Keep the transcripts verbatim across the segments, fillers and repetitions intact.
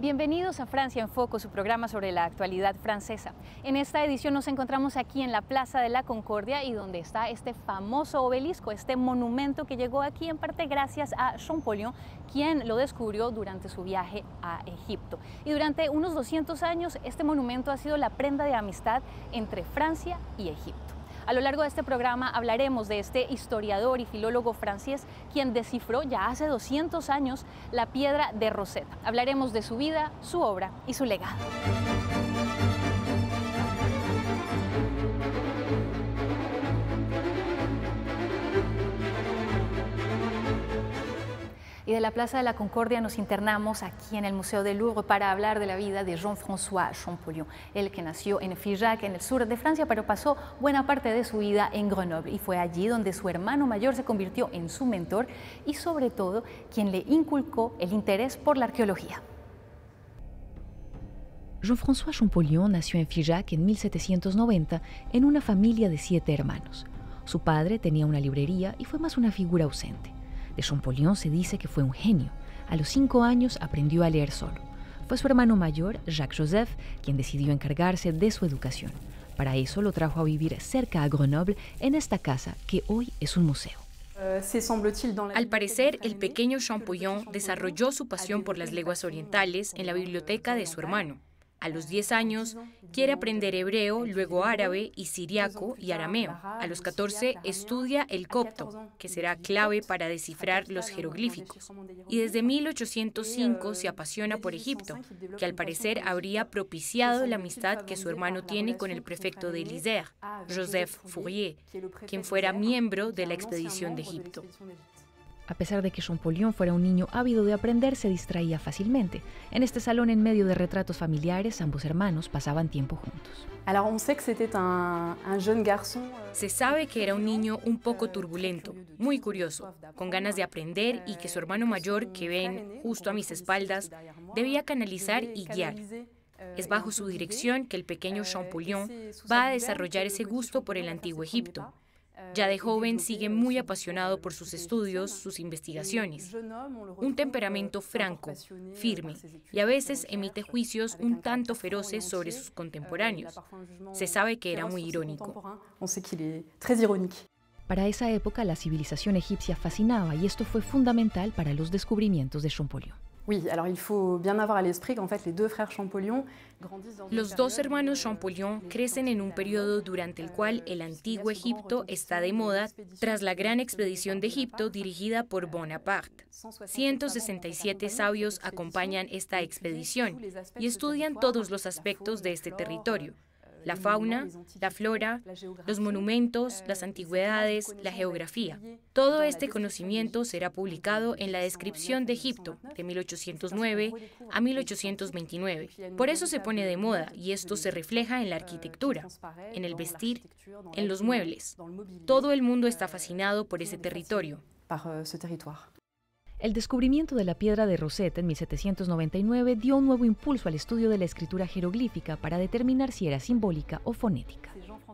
Bienvenidos a Francia en Foco, su programa sobre la actualidad francesa. En esta edición nos encontramos aquí en la Plaza de la Concordia y donde está este famoso obelisco, este monumento que llegó aquí en parte gracias a Champollion, quien lo descubrió durante su viaje a Egipto. Y durante unos doscientos años este monumento ha sido la prenda de amistad entre Francia y Egipto. A lo largo de este programa hablaremos de este historiador y filólogo francés quien descifró ya hace doscientos años la Piedra de Rosetta. Hablaremos de su vida, su obra y su legado. Y de la Plaza de la Concordia nos internamos aquí en el Museo de Louvre para hablar de la vida de Jean-François Champollion, el que nació en Figeac, en el sur de Francia, pero pasó buena parte de su vida en Grenoble y fue allí donde su hermano mayor se convirtió en su mentor y sobre todo quien le inculcó el interés por la arqueología. Jean-François Champollion nació en Figeac en mil setecientos noventa en una familia de siete hermanos. Su padre tenía una librería y fue más una figura ausente. De Champollion se dice que fue un genio. A los cinco años aprendió a leer solo. Fue su hermano mayor, Jacques Joseph, quien decidió encargarse de su educación. Para eso lo trajo a vivir cerca a Grenoble, en esta casa que hoy es un museo. Al parecer, el pequeño Champollion desarrolló su pasión por las lenguas orientales en la biblioteca de su hermano. A los diez años, quiere aprender hebreo, luego árabe y siriaco y arameo. A los catorce, estudia el copto, que será clave para descifrar los jeroglíficos. Y desde mil ochocientos cinco se apasiona por Egipto, que al parecer habría propiciado la amistad que su hermano tiene con el prefecto de Lisère, Joseph Fourier, quien fuera miembro de la expedición de Egipto. A pesar de que Champollion fuera un niño ávido de aprender, se distraía fácilmente. En este salón, en medio de retratos familiares, ambos hermanos pasaban tiempo juntos. Se sabe que era un niño un poco turbulento, muy curioso, con ganas de aprender y que su hermano mayor, que ven justo a mis espaldas, debía canalizar y guiar. Es bajo su dirección que el pequeño Champollion va a desarrollar ese gusto por el antiguo Egipto. Ya de joven sigue muy apasionado por sus estudios, sus investigaciones. Un temperamento franco, firme, y a veces emite juicios un tanto feroces sobre sus contemporáneos. Se sabe que era muy irónico. Para esa época, la civilización egipcia fascinaba y esto fue fundamental para los descubrimientos de Champollion. Los dos hermanos Champollion crecen en un periodo durante el cual el antiguo Egipto está de moda tras la gran expedición de Egipto dirigida por Bonaparte. ciento sesenta y siete sabios acompañan esta expedición y estudian todos los aspectos de este territorio. La fauna, la flora, los monumentos, las antigüedades, la geografía. Todo este conocimiento será publicado en la descripción de Egipto de mil ochocientos nueve a mil ochocientos veintinueve. Por eso se pone de moda y esto se refleja en la arquitectura, en el vestir, en los muebles. Todo el mundo está fascinado por ese territorio. El descubrimiento de la Piedra de Rosetta en mil setecientos noventa y nueve dio un nuevo impulso al estudio de la escritura jeroglífica para determinar si era simbólica o fonética.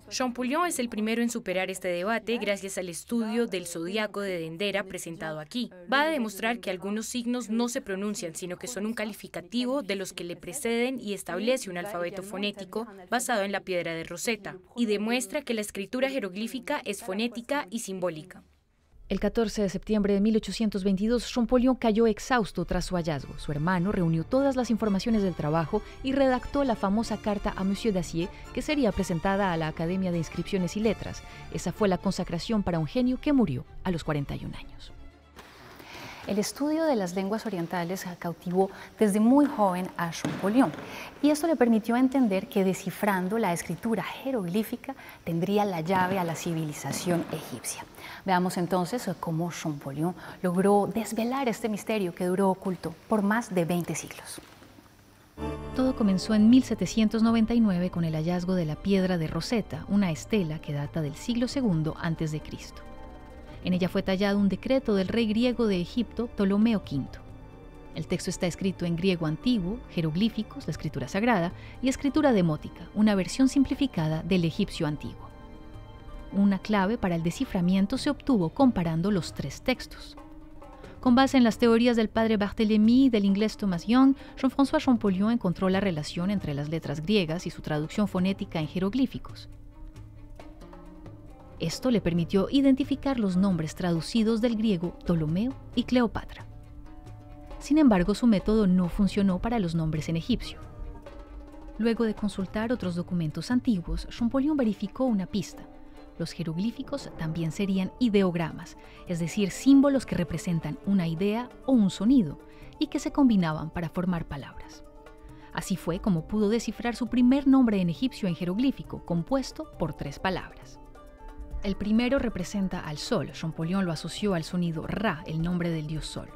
Champollion es el primero en superar este debate gracias al estudio del Zodiaco de Dendera presentado aquí. Va a demostrar que algunos signos no se pronuncian, sino que son un calificativo de los que le preceden y establece un alfabeto fonético basado en la Piedra de Rosetta, y demuestra que la escritura jeroglífica es fonética y simbólica. El catorce de septiembre de mil ochocientos veintidós, Champollion cayó exhausto tras su hallazgo. Su hermano reunió todas las informaciones del trabajo y redactó la famosa carta a Monsieur Dacier, que sería presentada a la Academia de Inscripciones y Letras. Esa fue la consacración para un genio que murió a los cuarenta y un años. El estudio de las lenguas orientales cautivó desde muy joven a Champollion y esto le permitió entender que descifrando la escritura jeroglífica tendría la llave a la civilización egipcia. Veamos entonces cómo Champollion logró desvelar este misterio que duró oculto por más de veinte siglos. Todo comenzó en mil setecientos noventa y nueve con el hallazgo de la Piedra de Rosetta, una estela que data del siglo segundo antes de Cristo. En ella fue tallado un decreto del rey griego de Egipto, Ptolomeo quinto. El texto está escrito en griego antiguo, jeroglíficos, la escritura sagrada, y escritura demótica, una versión simplificada del egipcio antiguo. Una clave para el desciframiento se obtuvo comparando los tres textos. Con base en las teorías del padre Barthélemy y del inglés Thomas Young, Jean-François Champollion encontró la relación entre las letras griegas y su traducción fonética en jeroglíficos. Esto le permitió identificar los nombres traducidos del griego Ptolomeo y Cleopatra. Sin embargo, su método no funcionó para los nombres en egipcio. Luego de consultar otros documentos antiguos, Champollion verificó una pista. Los jeroglíficos también serían ideogramas, es decir, símbolos que representan una idea o un sonido y que se combinaban para formar palabras. Así fue como pudo descifrar su primer nombre en egipcio en jeroglífico, compuesto por tres palabras. El primero representa al sol, Champollion lo asoció al sonido Ra, el nombre del dios sol.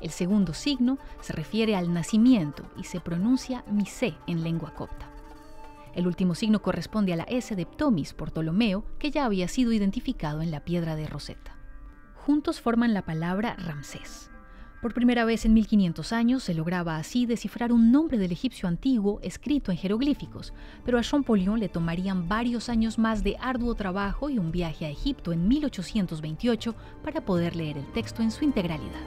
El segundo signo se refiere al nacimiento y se pronuncia Misé en lengua copta. El último signo corresponde a la S de Ptomis por Ptolomeo, que ya había sido identificado en la Piedra de Rosetta. Juntos forman la palabra Ramsés. Por primera vez en mil quinientos años se lograba así descifrar un nombre del egipcio antiguo escrito en jeroglíficos, pero a Champollion le tomarían varios años más de arduo trabajo y un viaje a Egipto en mil ochocientos veintiocho para poder leer el texto en su integralidad.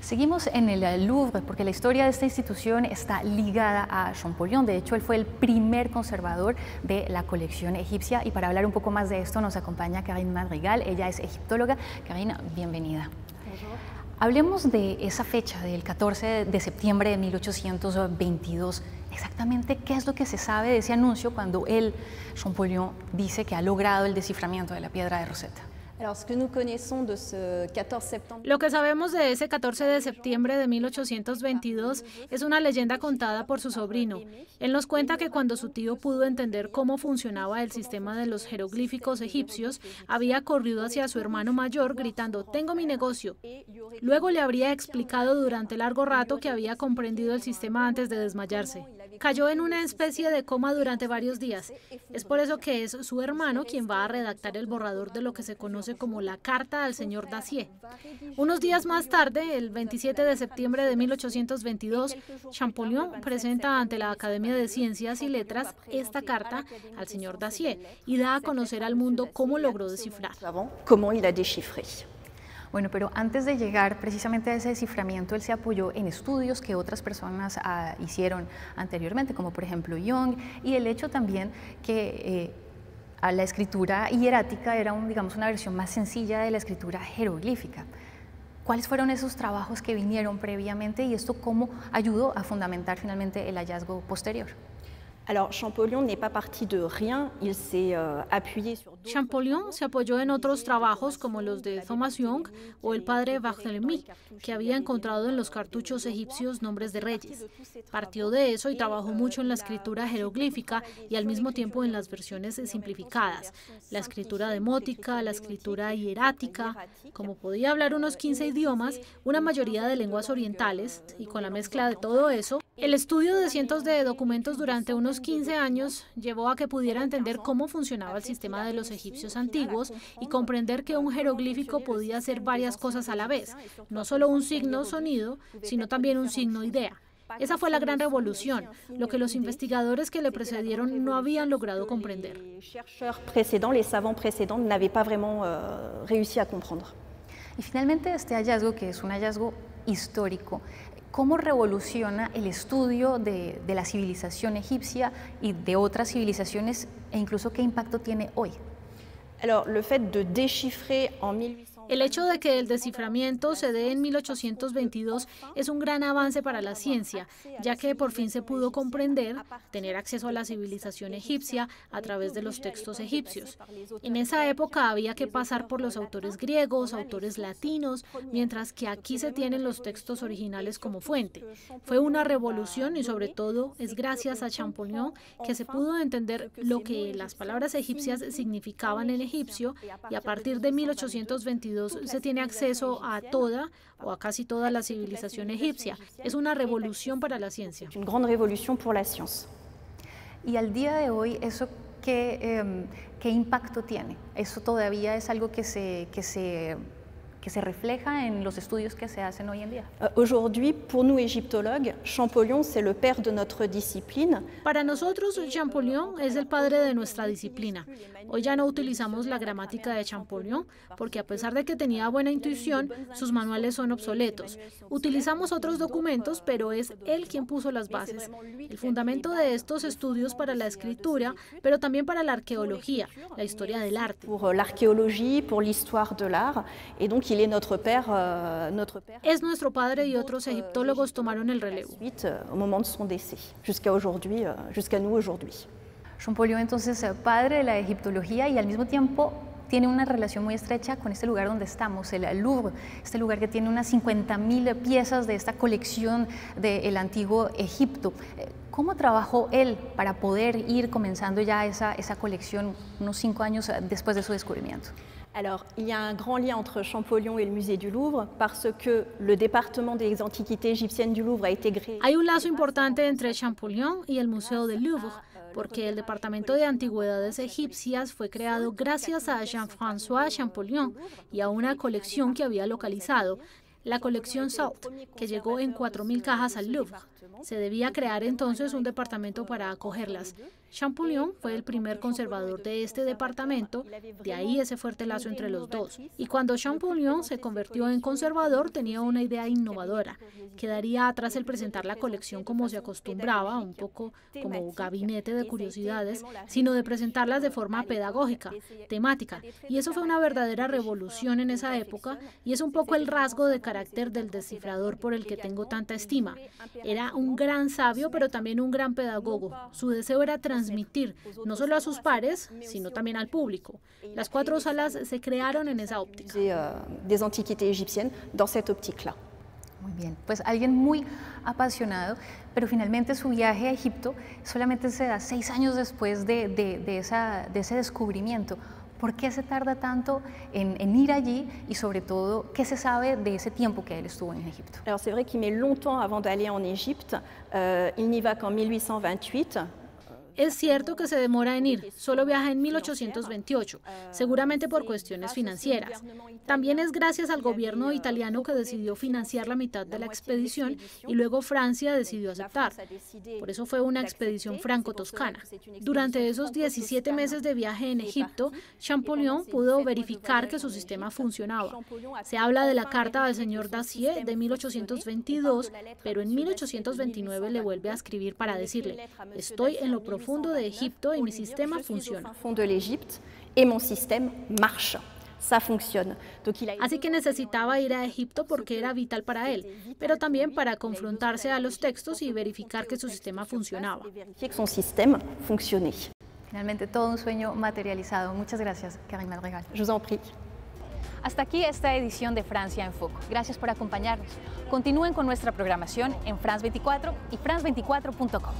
Seguimos en el Louvre porque la historia de esta institución está ligada a Champollion. De hecho, él fue el primer conservador de la colección egipcia y para hablar un poco más de esto nos acompaña Karine Madrigal. Ella es egiptóloga. Karine, bienvenida. Hablemos de esa fecha del catorce de septiembre de mil ochocientos veintidós. Exactamente, ¿qué es lo que se sabe de ese anuncio cuando él, Champollion, dice que ha logrado el desciframiento de la Piedra de Rosetta? Lo que sabemos de ese catorce de septiembre de mil ochocientos veintidós es una leyenda contada por su sobrino. Él nos cuenta que cuando su tío pudo entender cómo funcionaba el sistema de los jeroglíficos egipcios, había corrido hacia su hermano mayor gritando, «Tengo mi negocio». Luego le habría explicado durante largo rato que había comprendido el sistema antes de desmayarse. Cayó en una especie de coma durante varios días. Es por eso que es su hermano quien va a redactar el borrador de lo que se conoce como la carta al señor Dacier. Unos días más tarde, el veintisiete de septiembre de mil ochocientos veintidós, Champollion presenta ante la Academia de Ciencias y Letras esta carta al señor Dacier y da a conocer al mundo cómo logró descifrar. Bueno, pero antes de llegar precisamente a ese desciframiento, él se apoyó en estudios que otras personas ah, hicieron anteriormente, como por ejemplo Young, y el hecho también que eh, a la escritura hierática era un, digamos, una versión más sencilla de la escritura jeroglífica. ¿Cuáles fueron esos trabajos que vinieron previamente y esto cómo ayudó a fundamentar finalmente el hallazgo posterior? Champollion se apoyó en otros trabajos como los de Thomas Young o el padre Barthélemy, que había encontrado en los cartuchos egipcios nombres de reyes. Partió de eso y trabajó mucho en la escritura jeroglífica y al mismo tiempo en las versiones simplificadas, la escritura demótica, la escritura hierática. Como podía hablar unos quince idiomas, una mayoría de lenguas orientales, y con la mezcla de todo eso, el estudio de cientos de documentos durante unos quince años llevó a que pudiera entender cómo funcionaba el sistema de los egipcios antiguos y comprender que un jeroglífico podía hacer varias cosas a la vez, no solo un signo sonido, sino también un signo idea. Esa fue la gran revolución, lo que los investigadores que le precedieron no habían logrado comprender. Y finalmente este hallazgo, que es un hallazgo histórico, ¿cómo revoluciona el estudio de, de la civilización egipcia y de otras civilizaciones e incluso qué impacto tiene hoy? El hecho de que el desciframiento se dé en mil ochocientos veintidós es un gran avance para la ciencia, ya que por fin se pudo comprender, tener acceso a la civilización egipcia a través de los textos egipcios. En esa época había que pasar por los autores griegos, autores latinos, mientras que aquí se tienen los textos originales como fuente. Fue una revolución y sobre todo es gracias a Champollion que se pudo entender lo que las palabras egipcias significaban en egipcio y a partir de mil ochocientos veintidós se tiene acceso a toda o a casi toda la civilización egipcia. Es una revolución para la ciencia. Y al día de hoy, ¿eso qué, eh, qué impacto tiene? ¿Eso todavía es algo que se, que se, que se refleja en los estudios que se hacen hoy en día. Aujourd'hui, pour nous égyptologues, Champollion c'est le père de notre discipline. Para nosotros, Champollion es el padre de nuestra disciplina. Hoy ya no utilizamos la gramática de Champollion porque, a pesar de que tenía buena intuición, sus manuales son obsoletos. Utilizamos otros documentos, pero es él quien puso las bases. El fundamento de estos estudios para la escritura, pero también para la arqueología, la historia del arte. Pour l'archéologie, pour l'histoire de l'art, et donc il est notre père, euh, notre père. Es nuestro padre y otros egiptólogos tomaron el relevo. Ensuite, au moment de son décès, jusqu'à aujourd'hui, jusqu'à nous aujourd'hui. Champollion entonces es padre de la egiptología y al mismo tiempo tiene una relación muy estrecha con este lugar donde estamos, el Louvre, este lugar que tiene unas cincuenta mil piezas de esta colección del antiguo Egipto. ¿Cómo trabajó él para poder ir comenzando ya esa, esa colección unos cinco años después de su descubrimiento? Alors, il y a un grand lien entre Champollion et le musée du Louvre parce que le département des antiquités égyptiennes du Louvre a été créé. Hay un lazo importante entre Champollion y el Museo del Louvre, porque el Departamento de Antigüedades Egipcias fue creado gracias a Jean-François Champollion y a una colección que había localizado, la colección Salt, que llegó en cuatro mil cajas al Louvre. Se debía crear entonces un departamento para acogerlas. Champollion fue el primer conservador de este departamento, de ahí ese fuerte lazo entre los dos. Y cuando Champollion se convirtió en conservador, tenía una idea innovadora. Quedaría atrás el presentar la colección como se acostumbraba, un poco como gabinete de curiosidades, sino de presentarlas de forma pedagógica, temática. Y eso fue una verdadera revolución en esa época, y es un poco el rasgo de carácter del descifrador por el que tengo tanta estima. Era un gran sabio, pero también un gran pedagogo. Su deseo era transmitir, no solo a sus pares, sino también al público. Las cuatro salas se crearon en esa óptica. Des antiquités égyptiennes dans cette óptica. Muy bien, pues alguien muy apasionado, pero finalmente su viaje a Egipto solamente se da seis años después de, de, de, esa, de ese descubrimiento. ¿Por qué se tarda tanto en, en ir allí y, sobre todo, qué se sabe de ese tiempo que él estuvo en Egipto? Alors c'est vrai qu'il met longtemps avant d'aller en Égypte. Euh, il n'y va qu'en mil ochocientos veintiocho. Es cierto que se demora en ir, solo viaja en mil ochocientos veintiocho, seguramente por cuestiones financieras. También es gracias al gobierno italiano que decidió financiar la mitad de la expedición y luego Francia decidió aceptar. Por eso fue una expedición franco-toscana. Durante esos diecisiete meses de viaje en Egipto, Champollion pudo verificar que su sistema funcionaba. Se habla de la carta del señor Dacier de mil ochocientos veintidós, pero en mil ochocientos veintinueve le vuelve a escribir para decirle: estoy en lo profundo fondo de Egipto y mi sistema funciona. Así que necesitaba ir a Egipto porque era vital para él, pero también para confrontarse a los textos y verificar que su sistema funcionaba. Finalmente, todo un sueño materializado. Muchas gracias, Karine Madrigal. Je vous en prie. Hasta aquí esta edición de Francia en Foco. Gracias por acompañarnos. Continúen con nuestra programación en France veinticuatro y france veinticuatro punto com.